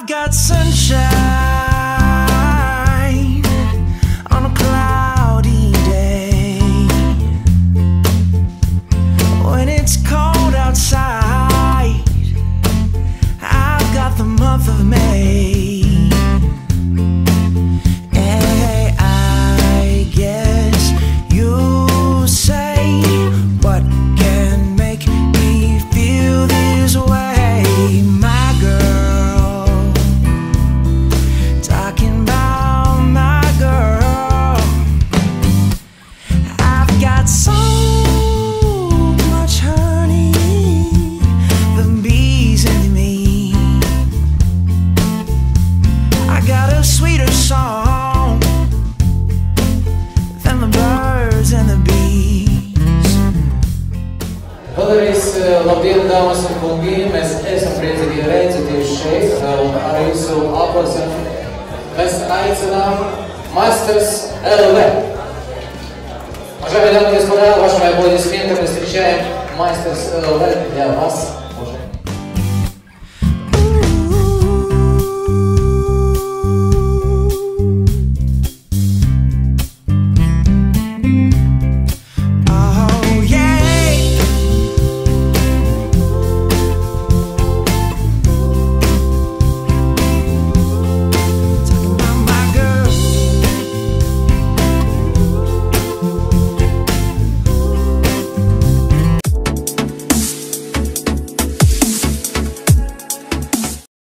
I've got sunshine on a cloudy day. When it's cold outside, I've got the month of May. And I guess you say, what can make me feel this way? My girl. Padarīs labdien, dāmas un kungi, mēs esam priecīgi redzēties šeit un ar jūsu aplausu. Mēs aicinām Masters LV. Уважаемые дамы и господа, вашими аплодисментами встречаем Masters LV для вас.